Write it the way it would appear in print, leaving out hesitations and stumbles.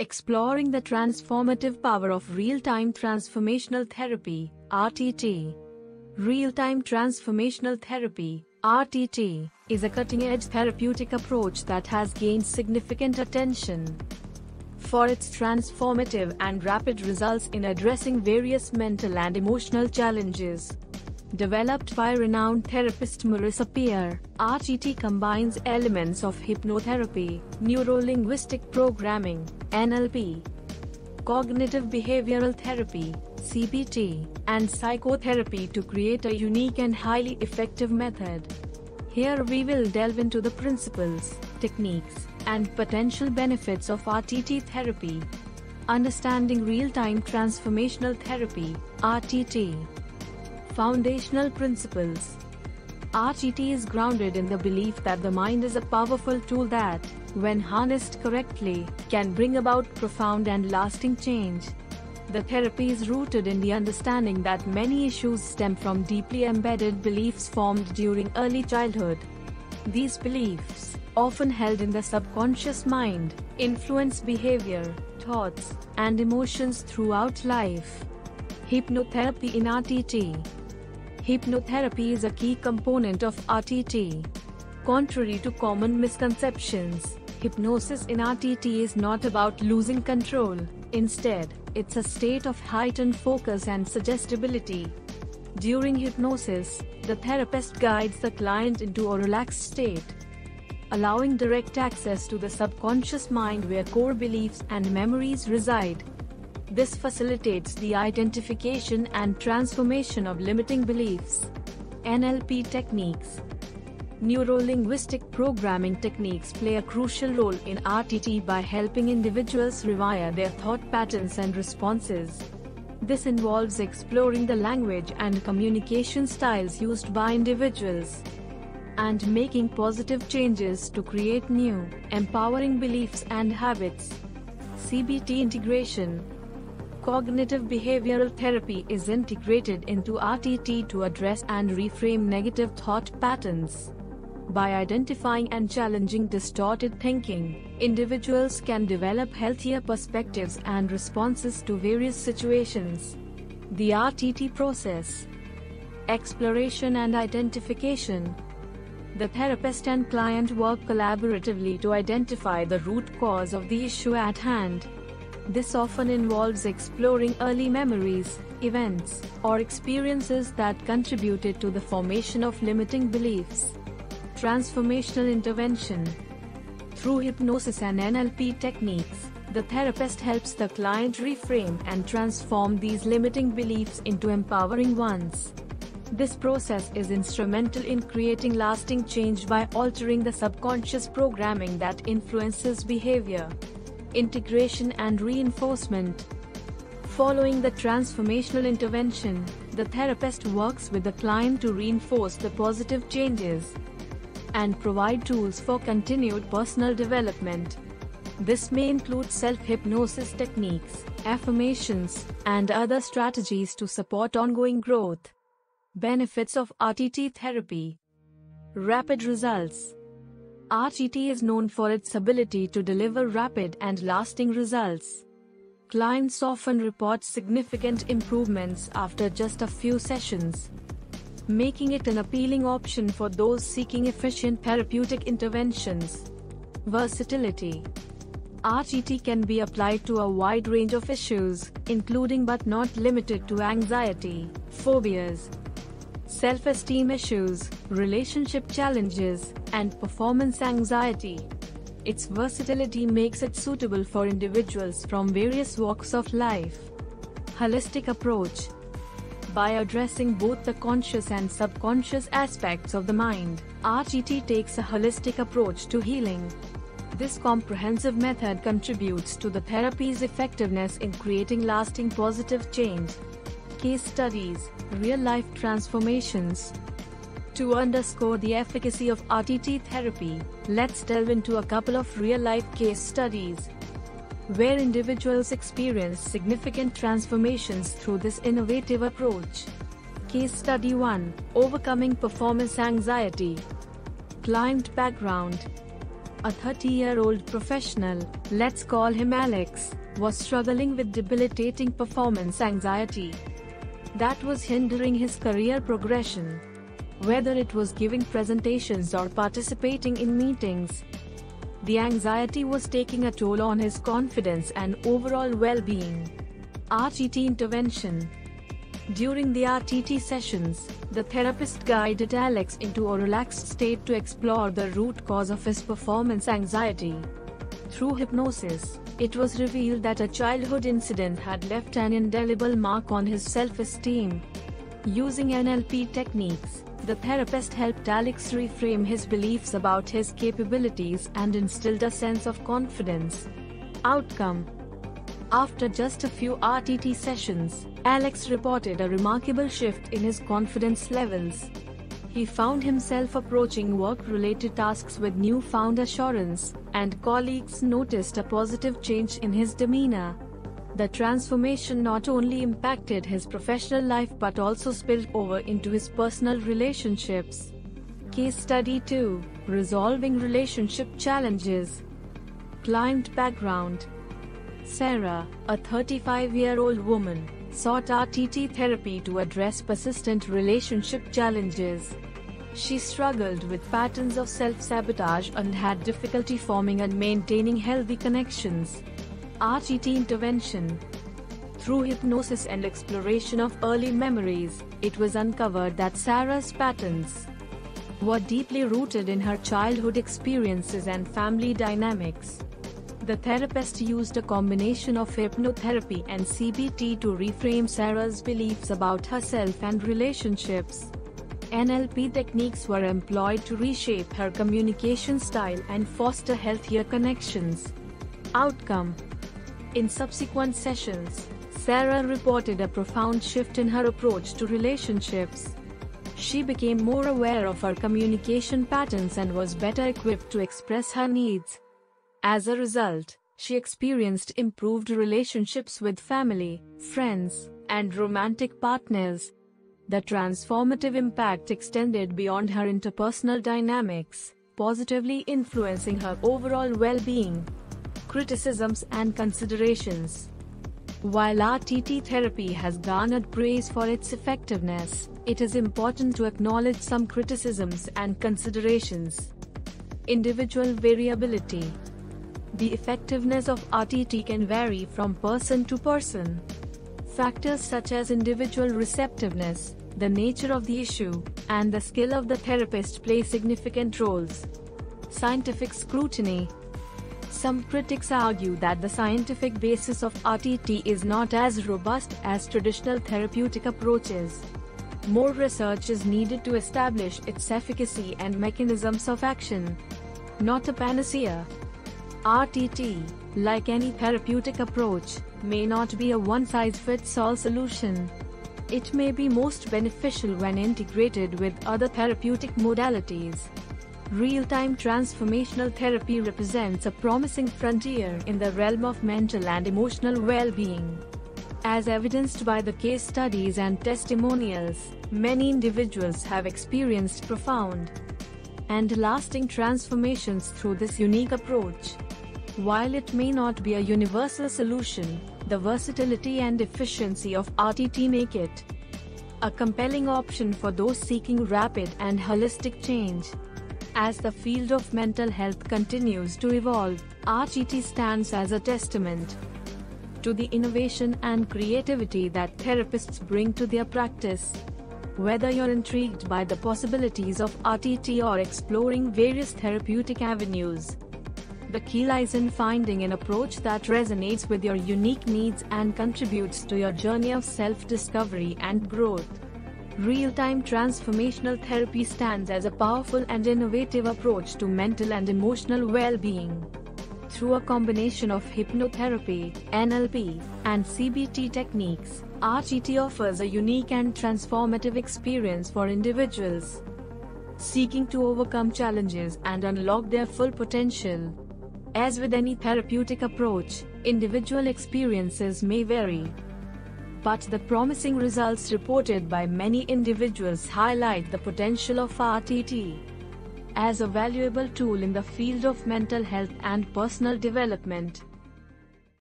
Exploring the transformative power of real-time transformational therapy, RTT. Real-time transformational therapy, RTT, is a cutting-edge therapeutic approach that has gained significant attention for its transformative and rapid results in addressing various mental and emotional challenges. Developed by renowned therapist Marissa Peer, RTT combines elements of hypnotherapy, neuro-linguistic programming, NLP, cognitive behavioral therapy, CBT, and psychotherapy to create a unique and highly effective method. Here we will delve into the principles, techniques, and potential benefits of RTT therapy. Understanding real-time transformational therapy, RTT. Foundational principles. RTT is grounded in the belief that the mind is a powerful tool that, when harnessed correctly, can bring about profound and lasting change. The therapy is rooted in the understanding that many issues stem from deeply embedded beliefs formed during early childhood. These beliefs, often held in the subconscious mind, influence behavior, thoughts, and emotions throughout life. Hypnotherapy in RTT. Hypnotherapy is a key component of RTT. Contrary to common misconceptions, hypnosis in RTT is not about losing control. Instead, it's a state of heightened focus and suggestibility. During hypnosis, the therapist guides the client into a relaxed state, allowing direct access to the subconscious mind where core beliefs and memories reside. This facilitates the identification and transformation of limiting beliefs. NLP techniques. Neuro-linguistic programming techniques play a crucial role in RTT by helping individuals rewire their thought patterns and responses. This involves exploring the language and communication styles used by individuals and making positive changes to create new, empowering beliefs and habits. CBT integration. Cognitive behavioral therapy is integrated into RTT to address and reframe negative thought patterns. By identifying and challenging distorted thinking, individuals can develop healthier perspectives and responses to various situations. The RTT process. Exploration and identification. The therapist and client work collaboratively to identify the root cause of the issue at hand. This often involves exploring early memories, events, or experiences that contributed to the formation of limiting beliefs. Transformational intervention. Through hypnosis and NLP techniques, the therapist helps the client reframe and transform these limiting beliefs into empowering ones. This process is instrumental in creating lasting change by altering the subconscious programming that influences behavior. Integration and reinforcement. Following the transformational intervention, the therapist works with the client to reinforce the positive changes and provide tools for continued personal development. This may include self-hypnosis techniques, affirmations, and other strategies to support ongoing growth. Benefits of RTT therapy. Rapid results. RTT is known for its ability to deliver rapid and lasting results. Clients often report significant improvements after just a few sessions, making it an appealing option for those seeking efficient therapeutic interventions. Versatility. RTT can be applied to a wide range of issues, including but not limited to anxiety, phobias, self-esteem issues, relationship challenges, and performance anxiety. Its versatility makes it suitable for individuals from various walks of life. Holistic approach. By addressing both the conscious and subconscious aspects of the mind, RTT takes a holistic approach to healing. This comprehensive method contributes to the therapy's effectiveness in creating lasting positive change. Case studies, real-life transformations. To underscore the efficacy of RTT therapy, let's delve into a couple of real-life case studies where individuals experience significant transformations through this innovative approach. Case study 1, overcoming performance anxiety. Client background. A 30-year-old professional, let's call him Alex, was struggling with debilitating performance anxiety that was hindering his career progression. Whether it was giving presentations or participating in meetings, the anxiety was taking a toll on his confidence and overall well-being. RTT intervention. During the RTT sessions, the therapist guided Alex into a relaxed state to explore the root cause of his performance anxiety. Through hypnosis, it was revealed that a childhood incident had left an indelible mark on his self-esteem. Using NLP techniques, the therapist helped Alex reframe his beliefs about his capabilities and instilled a sense of confidence. Outcome. After just a few RTT sessions, Alex reported a remarkable shift in his confidence levels. He found himself approaching work-related tasks with newfound assurance, and colleagues noticed a positive change in his demeanor. The transformation not only impacted his professional life but also spilled over into his personal relationships. Case study 2: Resolving relationship challenges. Client background. Sarah, a 35-year-old woman, sought RTT therapy to address persistent relationship challenges. She struggled with patterns of self-sabotage and had difficulty forming and maintaining healthy connections. RTT intervention. Through hypnosis and exploration of early memories, it was uncovered that Sarah's patterns were deeply rooted in her childhood experiences and family dynamics. The therapist used a combination of hypnotherapy and CBT to reframe Sarah's beliefs about herself and relationships. NLP techniques were employed to reshape her communication style and foster healthier connections. Outcome. In subsequent sessions, Sarah reported a profound shift in her approach to relationships. She became more aware of her communication patterns and was better equipped to express her needs. As a result, she experienced improved relationships with family, friends, and romantic partners. The transformative impact extended beyond her interpersonal dynamics, positively influencing her overall well-being. Criticisms and considerations. While RTT therapy has garnered praise for its effectiveness, it is important to acknowledge some criticisms and considerations. Individual variability. The effectiveness of RTT can vary from person to person. Factors such as individual receptiveness, the nature of the issue, and the skill of the therapist play significant roles. Scientific scrutiny. Some critics argue that the scientific basis of RTT is not as robust as traditional therapeutic approaches. More research is needed to establish its efficacy and mechanisms of action. Not a panacea. RTT, like any therapeutic approach, may not be a one-size-fits-all solution. It may be most beneficial when integrated with other therapeutic modalities. Real-time transformational therapy represents a promising frontier in the realm of mental and emotional well-being. As evidenced by the case studies and testimonials, many individuals have experienced profound and lasting transformations through this unique approach. While it may not be a universal solution, the versatility and efficiency of RTT make it a compelling option for those seeking rapid and holistic change. As the field of mental health continues to evolve, RTT stands as a testament to the innovation and creativity that therapists bring to their practice. Whether you're intrigued by the possibilities of RTT or exploring various therapeutic avenues, the key lies in finding an approach that resonates with your unique needs and contributes to your journey of self-discovery and growth. Real-time transformational therapy stands as a powerful and innovative approach to mental and emotional well-being. Through a combination of hypnotherapy, NLP, and CBT techniques, RTT offers a unique and transformative experience for individuals seeking to overcome challenges and unlock their full potential. As with any therapeutic approach, individual experiences may vary, but the promising results reported by many individuals highlight the potential of RTT. as a valuable tool in the field of mental health and personal development.